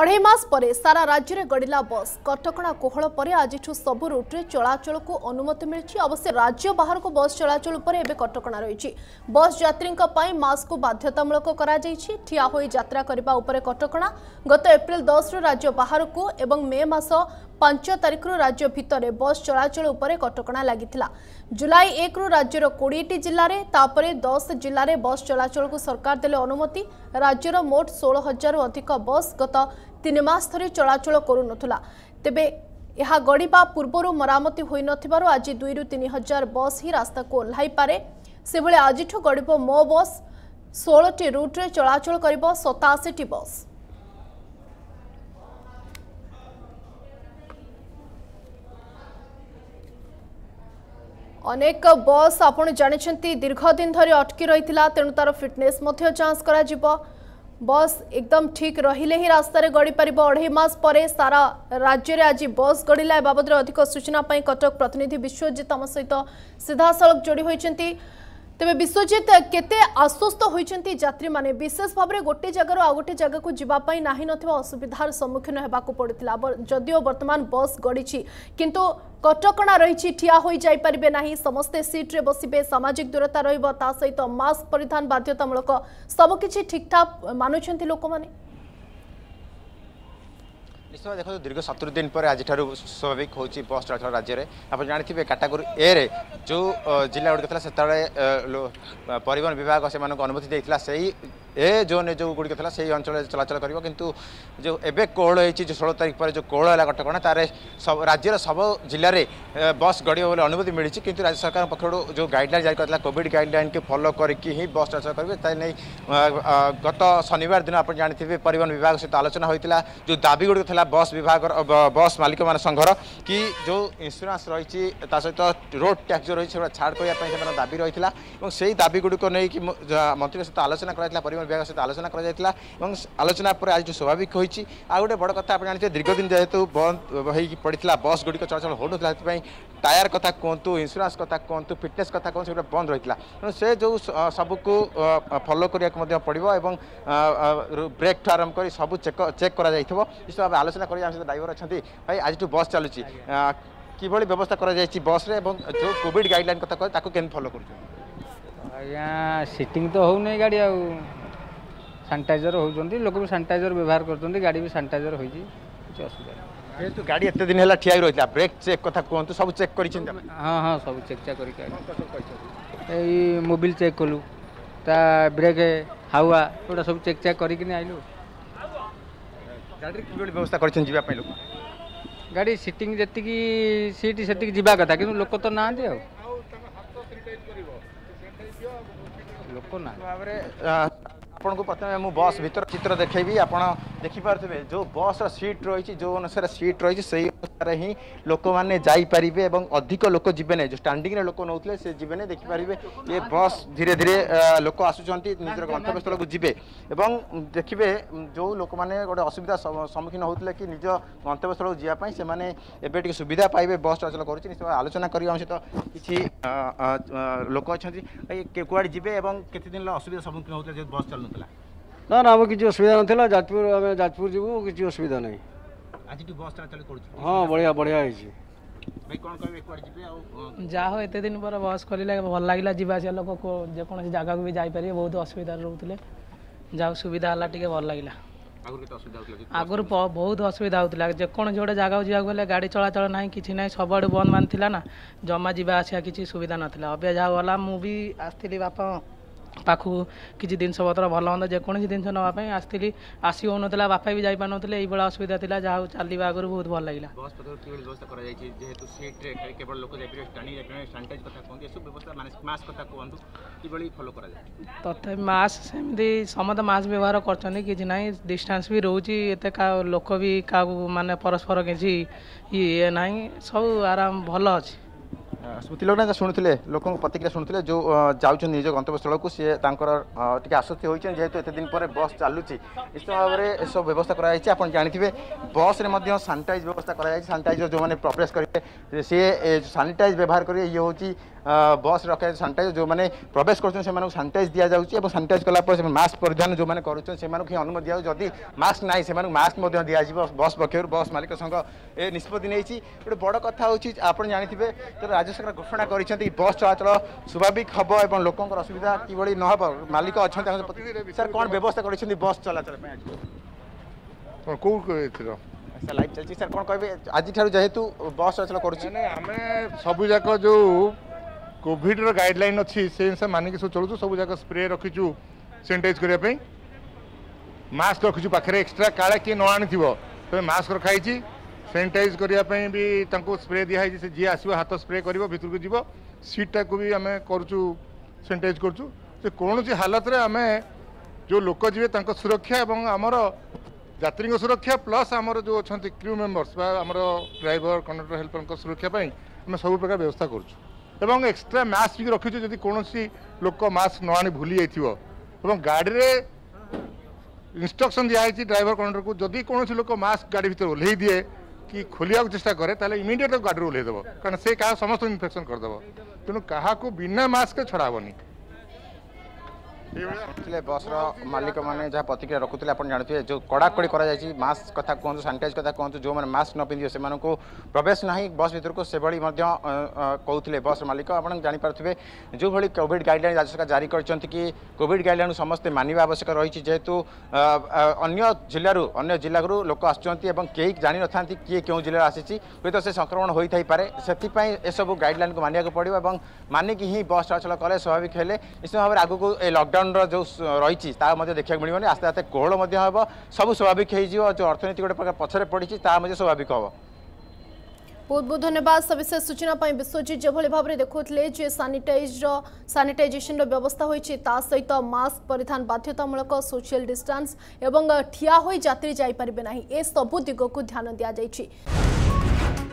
अढ़े मास परे सारा राज्य में गड़िला बस कटकणा कोहल पर आज सबु रूट्रे चलाचल को अनुमति मिली। अवश्य राज्य बाहर को बस चलाचल पर एवं कटकणा रही। बस यात्री मास्क को बाध्यतामूलक ठिया होई यात्रा करिबा उपरे कटकणा। गत एप्रिल 10 रु राज्य बाहर को एवं मे मास 5 तारिख रु राज्य भितर बस चलाचल उपरे कटकणा लागिथिला। जुलाई 1 रु राज्यर 20टी जिल्ला रे तापरे 10 जिल्ला रे बस चलाचल को सरकार देले अनुमति। राज्यर मोट 16,000 अधिक बस गत 3 मास धरी चलाचल करूनथुला। तेबे यह गड़िबा पूर्वर मरामती होई नथिबारो आज 2 रु 3,000 बस ही रास्ता को ओह्लाई पारे। सेबळे आज गड़िबो मो बस 16टी रूट्रे चलाचल करिबो 87टी बस। अनेक बस आपण जानिछंती दीर्घ दिन धरी अटकी रहिथिला, तेणु तार फिटनेस मध्य जांच करा जिवो। बस एकदम ठीक रहिले ही रास्ता रे गड़ी परिबो। अढ़े मास परे सारा राज्य रे आज बस गड़िला। बाबद रे अधिक सूचना पई कटक प्रतिनिधि विश्वजीत हम सहित सीधा सड़क जोड़ी होइछंती। तेबे विश्वजीत केते आश्वस्त होइछंती यात्री माने, विशेष भाव में गोटे जगार आ गोटे जगह को जीवा पई नाही नथिबा असुविधार सम्मुखीन हेबाकू पड़ितिला। जदियो वर्तमान बस गड़ीछि किंतु कटकणा रही, ठिया होई जाई परिबे नाही, समस्ते सीट रे बसिबे, सामाजिक दूरता रहिबो, ता सहित मास्क परिधान बाध्यतामूलक, सब किछि ठीक ठाक मानुछंती लोक माने। निश्चय देखो दीर्घ 70 दिन पर आज स्वाभाविक हो बस चलाचल राज्य में। आप जानते कैटेगरी ए रे जो जिला गुड़िक से परिवहन विभाग से अनुमति देता से ए जोन जो गुड़िक से अंचल चलाचल कर, किंतु जो एवं कोहल हो 16 तारीख पर जो कोहल है कटकणा तारे सब राज्यर सब जिले में बस गड़े बोले अनुमति मिली। किंतु राज्य सरकार पक्ष जो गाइडलाइन जारी करता कोविड गाइडलाइन के फॉलो करके ही बस चलाचल करेंगे तेनाली। गत शनिवार दिन आप जानते परिवहन विभाग सहित आलोचना होता जो दाबी गुड़िक बस विभाग बस मालिक मान संघर कि जो इंश्योरेंस रही सहित रोड टैक्स जो रही छाड़ करने दाबी रही है। दाबी गुड़िक नहीं कि मंत्री सहित आलोचना परिवहन विभाग सहित आलोचना कर आलोचना पर आज स्वाभाविक होती। आ गोटे बड़ कथा आप जानते दीर्घ दिन जेहेतु बंद पड़ा बस गुड़िक चलाचल होता से टायर कथा कहतु इंश्योरेंस कथा कहतु फिटनेस कथा कहूँ से बंद रही है। तेणु से जो सबूक फॉलो करने पड़ो और ब्रेक ठू आरंभ कर सब चेक कर आलोचना कर। ड्राइवर अच्छा भाई आज बस चलुची किभली व्यवस्था करा जायछि बस रे एवं जो कोविड गाइडलाइन कथा कहै ताको केन फॉलो करू आज्ञा। सीटिंग तो हो नहीं गाड़ी आउ सैनिटाइजर होउछंती लोक भी सैनिटाइजर व्यवहार करछंती गाड़ी भी सैनिटाइजर होई छि किछ असुविधा जेतु गाड़ी एते दिन हैला ठिया रहिला। ब्रेक चेक कथा कहंतु सब चेक करिछन? हां हां सब चेक चेक करि के एई मोबाइल चेक कलु ता ब्रेक हावा ओटा सब चेक चेक करि के नै आइलु। गाड़ी की व्यवस्था करवाई लोक गाड़ी सीटिंग जी सीट से जीवा कथा कि लोक तो ना लोक ना आपण को प्रथम मु बस भर चित्र देखी आप देखिपे जो बस सीट रही जो अनुसार सीट रही से अनुसार ही लोक मैंने जापरें और अधिक लोक जीवे ना जो स्टांडिंग लोक नौते से जीवे ना देखिपारे ये बस धीरे धीरे लोक आसूँच निजर गंतव्यस्थल को जीवे और देखिए जो लोक मैंने गोटे असुविधा सम्मुखीन होते कि निज गंतव्यस्थल को जीवाई से सुविधा पाइबे बस चलाचल कर आलोचना करवा सहित किसी लोक अच्छा कूड़े जीवे और केतेदिन असुविधा सम्मुखीन होते जो बस चलू ना ना आम किसी असुविधा नाला जाजपुर आम जाजपुर जीव किसी असुविधा ना बस चलाचल कर हाँ बढ़िया बढ़िया जाते दिन पर बस खोलिले भल लगे जावास लोक जेको जगह को भी जापर बहुत असुविधा रोते जाओ सुविधा है टे भल लगे आगुरी बहुत असुविधा होता जेको गोटे जगह को गले गाड़ी चलाचल ना कि ना सब आड़े बंद मान था ना जमा जावा आसा किसी सुविधा नाला अब जहाँ मुझे आसती बापा पाखु किसी जिनस पतर भल हाँ जेको जिन नापी आसी हो ना बापा भी जापार ना असुविधा था जहाँ चल आगे बहुत भल लगे तथा मास्क सेमती समस्त मास्क व्यवहार करना डिस्टेंस भी रोचे एत लोक भी क्या मानने परस्पर किसी ये ना सब आराम भल अच्छे स्मृति लोकना शुणुले लोक प्रतिक्रिया शुणुले जो जाऊँ निज गंतव्यस्थल को सी टे आश्वस्ति होती जेहेतु एत दिन पर बस चलुची निश्चित भाव में सब व्यवस्था कर जानते बस में सानिटाइज व्यवस्था कर सानिटाइजर जो मैंने प्रवेश करेंगे सी सानिटाइज व्यवहार करेंगे ये हूँ बस रखा सानिटाइज जो मैंने प्रवेश कर सानिटाइज दिया जाउछि और सानिटाइज कलापर मास्क परिधान जो मैंने करूँ से अनुमति दिया जदि मास्क ना से मास्क दिज्व बस पक्षर बस मालिक संघ ए निष्पत्ति नहीं गोटे बड़ कथा होछि आपन जानिथिबे तो राज्य सरकार घोषणा करिसेंती बस चलाचल स्वाभाविक हब और लोकंकर असुविधा किभली न हब मालिक अच्छा सर कौन व्यवस्था करिसेंती बस चलाचल पे कोन को एथिरो सर लाइव चलछि सर कौन कहबे आज ठारू जेहेतु बस चलाचल करूछि आमे सब जाक जो कोविड रो गाइडलाइन अछि से हिसाब मानिक सब चलुछु सब जाक स्प्रे रखिछु सैनिटाइज करिया पे मास्क रखिछु पाखरे एक्स्ट्रा काळे के न आनिथिबो तो मास्क रखाइछि सैनिटाइज करने भी स्प्रे दिखाई से जी आस हाथ स्प्रे कर भरको जीव सीटा को भी आम करूँ सैनिटाइज करूँ से कौन सी हालत रे आम जो लोक जीवे सुरक्षा और आमर यात्री सुरक्षा प्लस आमर जो अच्छा क्रू मेम्बर्स आमर ड्राइवर कंडक्टर हेल्पर सुरक्षापी आम सब प्रकार व्यवस्था करूँ एक्सट्रा मास्क भी रखीचु जदि कौन लोक मास्क न आनी भूली जाइए गाड़ी में इंस्ट्रक्शन दिखाई ड्राइवर कंडक्टर को जदि कौन लोक मास्क गाड़ी भर ओह्ल दिए कि खोलिया चेषा कै तो इमिडिएट गाड़ी ओह्ल देव कारण से क्या समस्त इनफेक्शन करदेव तेणु क्या बिना मास्क छड़ा हेनी बस मालिक मैंने जहाँ प्रतिक्रिया रखुते आप जानते हैं जो कड़ाकड़ी कर मास्क कथा कहूँ सानिटाइज कथा कहूँ जो मैंने मास्क न पिंधे से प्रवेश ना बस भितर को सेभली कहते बस मालिक आप जानीपे जो भाई कोविड गाइडलाइन राज्य सरकार जारी कोविड गाइडलाइन समस्ते मानवा आवश्यक रही जेहेतु अन्य जिलूर अगर जिलूर लोक आसुँच कई जानी न था किए क्यों जिले आसी हूँ से संक्रमण होता पारे से सब गाइडलाइन को मानिया पड़ो और मानिक ही बस चलाचल कले स्वाभाविक है निश्चित भाव में आगू लकडाउन जो रही देखा मिलने आस्ते आस्ते कोहल हम सब स्वाभाविक हो जो अर्थनीति गोटे प्रकार पछरे पड़ी स्वाभाविक हम बहुत बहुत धन्यवाद सविशेष सूचना विश्वजीत जो भाव में देखुते सानिटाइजेशन व्यवस्था होती सहित मास्क परिधान बाध्यतामूलक सोशल डिस्टेंस और ठिया हो यात्री जापरें ना ए सब दिगक ध्यान दि जाए।